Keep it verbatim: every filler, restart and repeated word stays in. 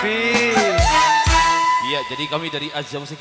Happy. Iya, jadi kami dari Azya Musik.